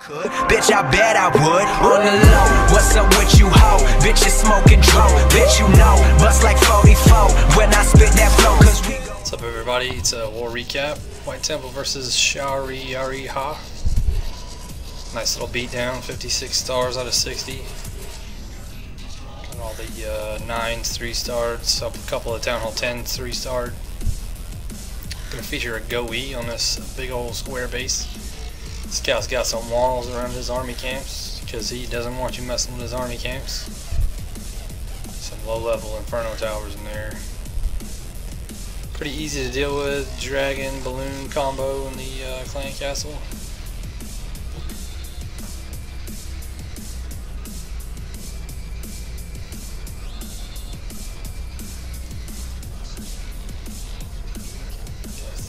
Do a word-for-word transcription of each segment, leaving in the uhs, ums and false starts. could, bitch, I bet I would. On the low, what's up with you, ho? Bitch, you smoking drone, bitch, you know, bust like forty-four when I spit that flow, cause we go. What's up, everybody? It's a war recap. White Temple versus Shahriari Ha. Nice little beatdown, fifty-six stars out of sixty. And all the uh, nines, three stars, up a couple of Town Hall tens, three star. Gonna feature a goe on this big old square base. This guy's got some walls around his army camps because he doesn't want you messing with his army camps. Some low-level inferno towers in there. Pretty easy to deal with. Dragon balloon combo in the uh, clan castle.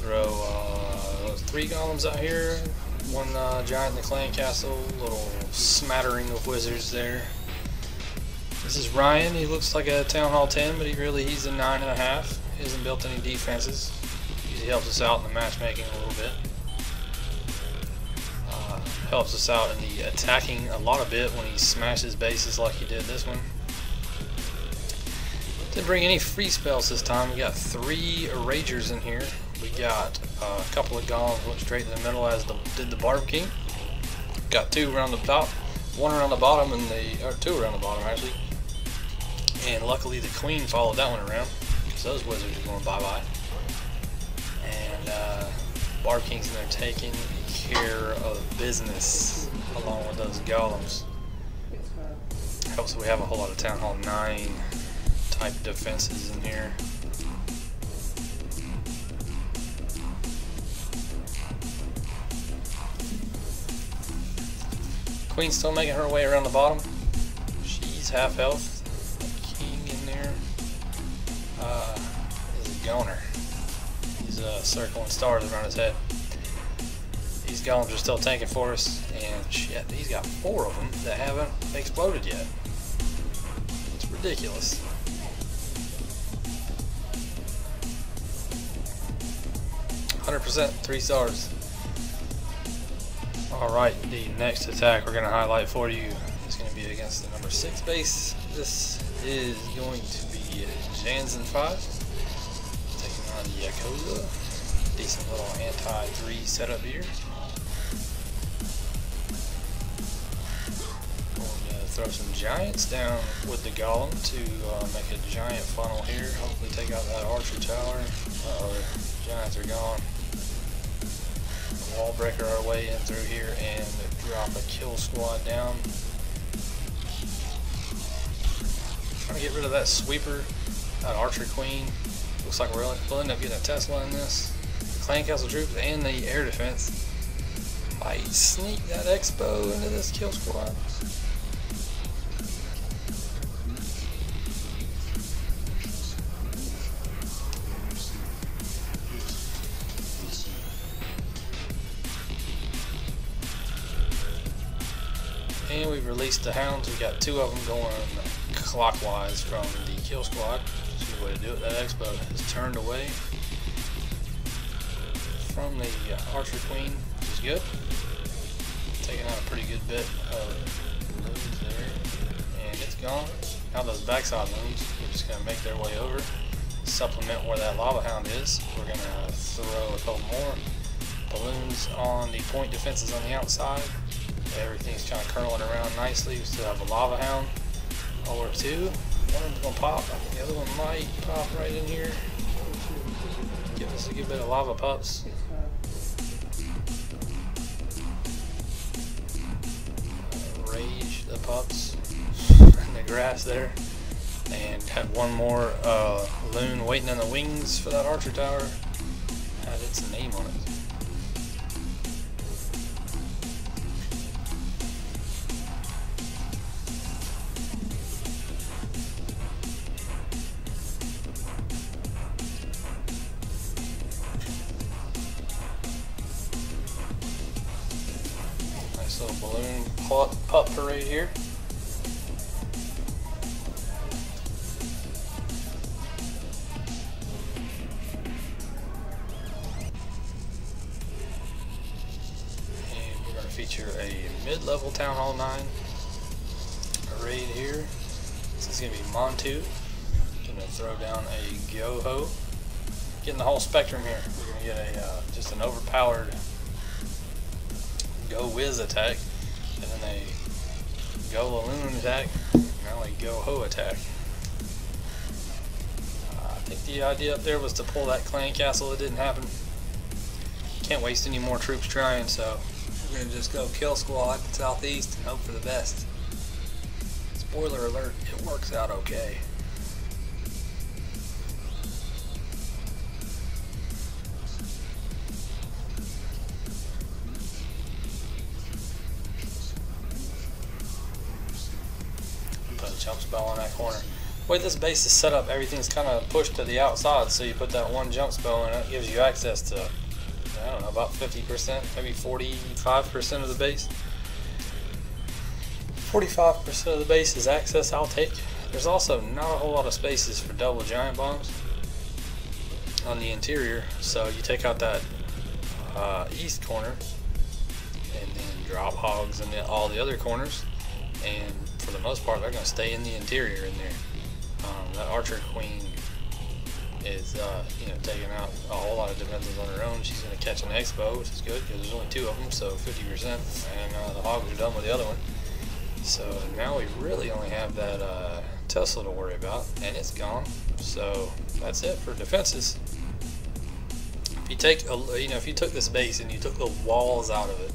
Throw uh, three golems out here. One uh, giant in the clan castle, little smattering of wizards there. This is Ryan. He looks like a Town Hall ten, but he really, he's a nine and a half. He hasn't built any defenses. He helps us out in the matchmaking a little bit. Uh, helps us out in the attacking a lot of bit when he smashes bases like he did this one. Didn't bring any free spells this time. We got three Eragers in here. We got uh, a couple of golems went straight in the middle as the, did the Barb King. Got two around the top, one around the bottom, and the or two around the bottom actually. And luckily the Queen followed that one around because those wizards are going bye bye. And uh, Barb Kings in there taking care of business along with those golems. Helps that we have a whole lot of Town Hall nine type defenses in here. Queen's still making her way around the bottom. She's half health. The king in there uh, is a goner. He's uh, circling stars around his head. These golems are still tanking for us, and shit, he's got four of them that haven't exploded yet. It's ridiculous. one hundred percent, three stars. Alright, the next attack we're going to highlight for you is going to be against the number six base. This is going to be Janzen five, taking on Yakoza. Decent little anti three setup here. We're going to throw some giants down with the golem to uh, make a giant funnel here. Hopefully take out that archer tower. Uh-oh, the giants are gone. Wall breaker our way in through here and drop a kill squad down. Trying to get rid of that sweeper, that archer queen. Looks like we'll end up getting a Tesla in this. The clan castle troops and the air defense might sneak that expo into this kill squad. And we've released the hounds. We got two of them going clockwise from the kill squad. That's a good way to do it. That expo is turned away from the archer queen, which is good. Taking out a pretty good bit of looms there, and it's gone. Now those backside looms, they're just going to make their way over, supplement where that lava hound is. We're going to throw a couple more balloons on the point defenses on the outside. Everything's kind of curling around nicely. We still have a lava hound or two. One of them's gonna pop. I think the other one might pop right in here. Give us a good bit of lava pups. Rage the pups in the grass there. And had one more uh, loon waiting in the wings for that archer tower. Had its name on it. So balloon pup parade here. And we're going to feature a a mid-level Town Hall nine raid here. This is going to be Montu. Going to throw down a goho. Getting the whole spectrum here. We're going to get a uh, just an overpowered go whiz attack, and then a go loon attack, and now a go ho attack. Uh, I think the idea up there was to pull that clan castle. It didn't happen. Can't waste any more troops trying, so we're gonna just go kill squad at the southeast and hope for the best. Spoiler alert, it works out okay. Put a jump spell on that corner. The way this base is set up, everything's kind of pushed to the outside, so you put that one jump spell and it gives you access to, I don't know, about fifty percent, maybe forty-five percent of the base. forty-five percent of the base is access, I'll take. There's also not a whole lot of spaces for double giant bombs on the interior, so you take out that uh, east corner and then drop hogs in the, all the other corners, and for the most part they're going to stay in the interior in there. Um, that archer queen is uh, you know, taking out a whole lot of defenses on her own. She's going to catch an expo, which is good because there's only two of them, so fifty percent, and uh, the hogs are done with the other one. So now we really only have that uh, Tesla to worry about, and it's gone. So that's it for defenses. If you take a, you know, if you took this base and you took the walls out of it,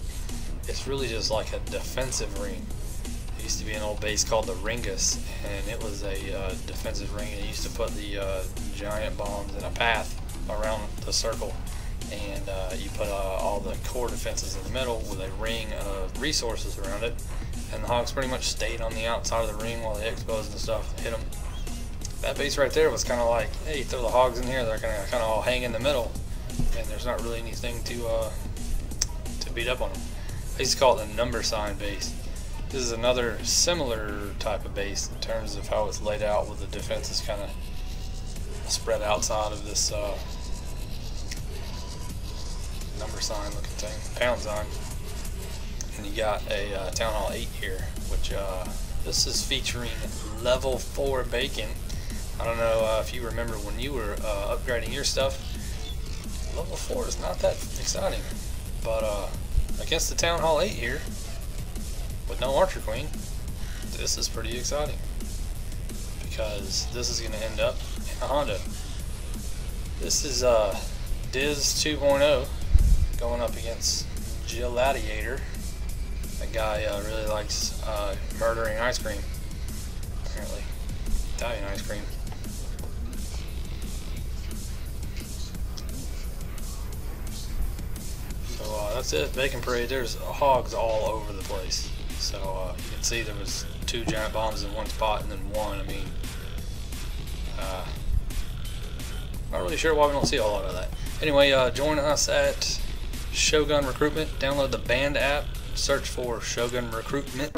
it's really just like a defensive ring. There used to be an old base called the Ringus, and it was a uh, defensive ring, and it used to put the uh, giant bombs in a path around the circle, and uh, you put uh, all the core defenses in the middle with a ring of resources around it, and the hogs pretty much stayed on the outside of the ring while the expos and stuff hit them. That base right there was kind of like, hey, throw the hogs in here, they're going to kind of all hang in the middle, and there's not really anything to uh, to beat up on them. I used to call it the number sign base. This is another similar type of base in terms of how it's laid out, with the defenses kind of spread outside of this uh, number sign looking thing, pound sign. And you got a uh, Town Hall eight here, which uh, this is featuring level four bacon. I don't know uh, if you remember when you were uh, upgrading your stuff, level four is not that exciting, but uh, against the Town Hall eight here with no Archer Queen, this is pretty exciting, because this is going to end up in a Honda. This is uh, Diz two point oh going up against Gelatiator. That guy uh, really likes uh, murdering ice cream, apparently. Italian ice cream. So uh, that's it, Bacon Parade. There's hogs all over the place. So uh, you can see there was two giant bombs in one spot and then one. I mean, uh, not really sure why we don't see a whole lot of that. Anyway, uh, join us at Shogun Recruitment. Download the band app. Search for Shogun Recruitment.